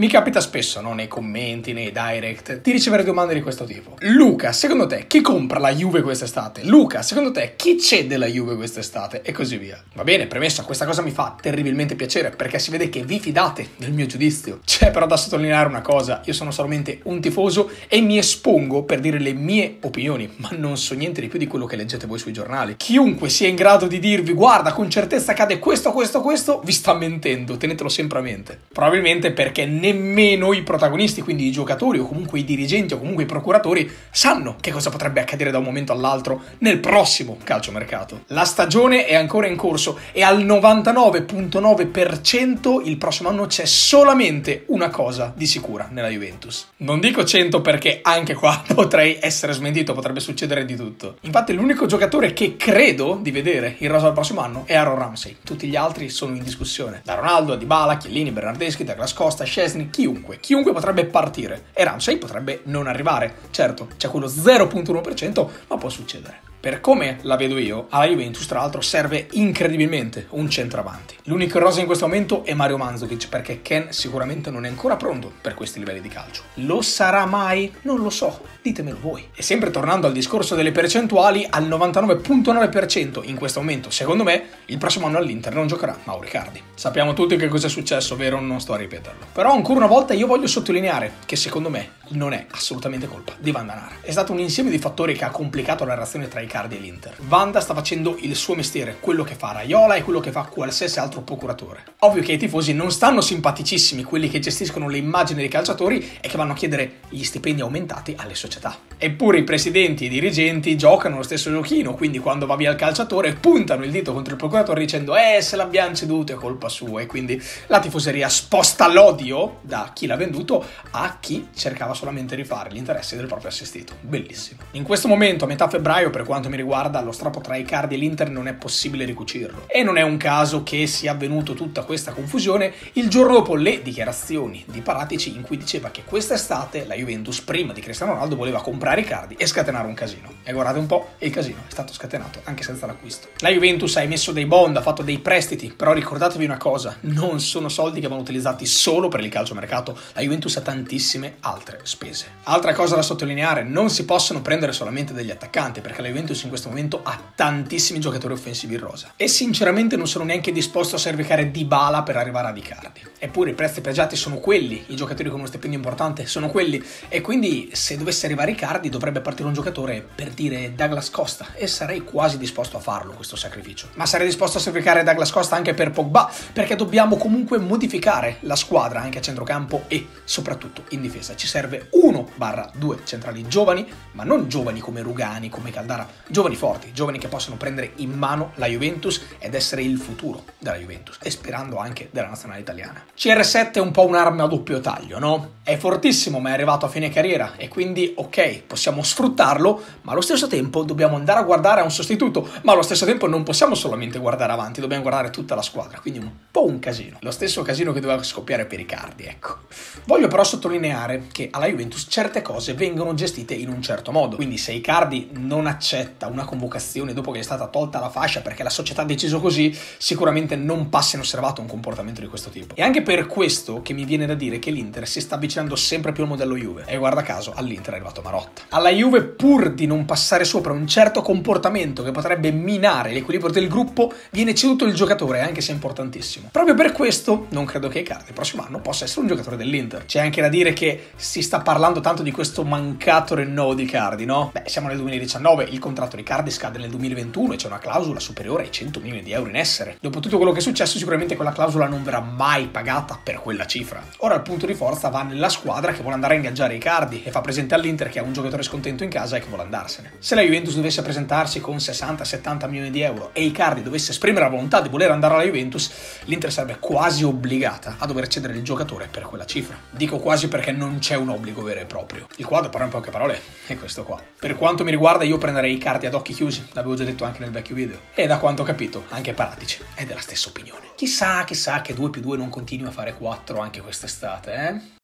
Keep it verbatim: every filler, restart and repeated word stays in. Mi capita spesso, no? Nei commenti, nei direct, di ricevere domande di questo tipo. Luca, secondo te chi compra la Juve quest'estate? Luca, secondo te chi cede la Juve quest'estate? E così via. Va bene, premessa, questa cosa mi fa terribilmente piacere perché si vede che vi fidate del mio giudizio. C'è però da sottolineare una cosa, io sono solamente un tifoso e mi espongo per dire le mie opinioni, ma non so niente di più di quello che leggete voi sui giornali. Chiunque sia in grado di dirvi, guarda, con certezza cade questo, questo, questo, vi sta mentendo, tenetelo sempre a mente. Probabilmente perché ne nemmeno i protagonisti, quindi i giocatori o comunque i dirigenti o comunque i procuratori sanno che cosa potrebbe accadere da un momento all'altro nel prossimo calciomercato. La stagione è ancora in corso e al novantanove virgola nove per cento il prossimo anno c'è solamente una cosa di sicura nella Juventus. Non dico cento perché anche qua potrei essere smentito, potrebbe succedere di tutto. Infatti l'unico giocatore che credo di vedere in rosa al prossimo anno è Aaron Ramsey, tutti gli altri sono in discussione. Da Ronaldo a Dybala, Chiellini, Bernardeschi, Douglas Costa, Scesni, chiunque, chiunque potrebbe partire e Ramsey potrebbe non arrivare. Certo, c'è quello zero virgola uno per cento, ma può succedere. Per come la vedo io, alla Juventus tra l'altro serve incredibilmente un centravanti. L'unico in rosa in questo momento è Mario Mandžukić, perché Ken sicuramente non è ancora pronto per questi livelli di calcio. Lo sarà mai? Non lo so, ditemelo voi. E sempre tornando al discorso delle percentuali, al novantanove virgola nove per cento in questo momento, secondo me, il prossimo anno all'Inter non giocherà Mauro Icardi. Sappiamo tutti che cosa è successo, vero? Non sto a ripeterlo. Però ancora una volta io voglio sottolineare che secondo me non è assolutamente colpa di Wanda Nara. È stato un insieme di fattori che ha complicato la relazione tra i Icardi e l'Inter. Wanda sta facendo il suo mestiere, quello che fa Raiola e quello che fa qualsiasi altro procuratore. Ovvio che i tifosi non stanno simpaticissimi, quelli che gestiscono le immagini dei calciatori e che vanno a chiedere gli stipendi aumentati alle società. Eppure i presidenti e i dirigenti giocano lo stesso giochino, quindi quando va via il calciatore puntano il dito contro il procuratore dicendo eh se l'abbiamo ceduto è colpa sua, e quindi la tifoseria sposta l'odio da chi l'ha venduto a chi cercava solamente di fare gli interessi del proprio assistito. Bellissimo. In questo momento, a metà febbraio, per quanto mi riguarda, lo strappo tra Icardi e l'Inter non è possibile ricucirlo. E non è un caso che sia avvenuto tutta questa confusione il giorno dopo le dichiarazioni di Paratici in cui diceva che quest'estate la Juventus, prima di Cristiano Ronaldo, voleva comprare Icardi e scatenare un casino. E guardate un po', il casino è stato scatenato anche senza l'acquisto. La Juventus ha emesso dei bond, ha fatto dei prestiti, però ricordatevi una cosa, non sono soldi che vanno utilizzati solo per il calciomercato, la Juventus ha tantissime altre spese. Altra cosa da sottolineare, non si possono prendere solamente degli attaccanti, perché la Juventus in questo momento ha tantissimi giocatori offensivi in rosa e sinceramente non sono neanche disposto a sacrificare Dybala per arrivare ad Icardi. Eppure i prezzi pregiati sono quelli, i giocatori con uno stipendio importante sono quelli, e quindi se dovesse arrivare Icardi dovrebbe partire un giocatore, per dire Douglas Costa, e sarei quasi disposto a farlo questo sacrificio, ma sarei disposto a sacrificare Douglas Costa anche per Pogba, perché dobbiamo comunque modificare la squadra anche a centrocampo e soprattutto in difesa. Ci serve uno barra due centrali giovani, ma non giovani come Rugani, come Caldara, giovani forti, giovani che possono prendere in mano la Juventus ed essere il futuro della Juventus, e sperando anche della nazionale italiana. C R sette è un po' un'arma a doppio taglio, no? È fortissimo ma è arrivato a fine carriera e quindi ok, possiamo sfruttarlo, ma allo stesso tempo dobbiamo andare a guardare a un sostituto, ma allo stesso tempo non possiamo solamente guardare avanti, dobbiamo guardare tutta la squadra, quindi un po' un casino. Lo stesso casino che doveva scoppiare per Icardi, ecco. Voglio però sottolineare che alla Juventus certe cose vengono gestite in un certo modo, quindi se Icardi non accetta una convocazione dopo che è stata tolta la fascia perché la società ha deciso così, sicuramente non passa inosservato un comportamento di questo tipo. E anche per questo che mi viene da dire che l'Inter si sta avvicinando sempre più al modello Juve, e guarda caso all'Inter è arrivato Marotta. Alla Juve, pur di non passare sopra un certo comportamento che potrebbe minare l'equilibrio del gruppo, viene ceduto il giocatore, anche se importantissimo. Proprio per questo non credo che Icardi il prossimo anno possa essere un giocatore dell'Inter. C'è anche da dire che si sta parlando tanto di questo mancato rinnovo di Icardi, no? Beh, siamo nel duemiladiciannove, il Il contratto di Icardi scade nel duemilaventuno e c'è una clausola superiore ai cento milioni di euro in essere. Dopo tutto quello che è successo, sicuramente quella clausola non verrà mai pagata per quella cifra. Ora il punto di forza va nella squadra che vuole andare a ingaggiare Icardi e fa presente all'Inter che ha un giocatore scontento in casa e che vuole andarsene. Se la Juventus dovesse presentarsi con sessanta settanta milioni di euro e Icardi dovesse esprimere la volontà di voler andare alla Juventus, l'Inter sarebbe quasi obbligata a dover cedere il giocatore per quella cifra. Dico quasi perché non c'è un obbligo vero e proprio. Il quadro però in poche parole è questo qua. Per quanto mi riguarda io prenderei Icardi ad occhi chiusi, l'avevo già detto anche nel vecchio video, e da quanto ho capito anche Paratici è della stessa opinione. Chissà, chissà che due più due non continui a fare quattro anche quest'estate, eh?